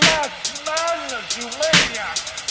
Madness, you maniac!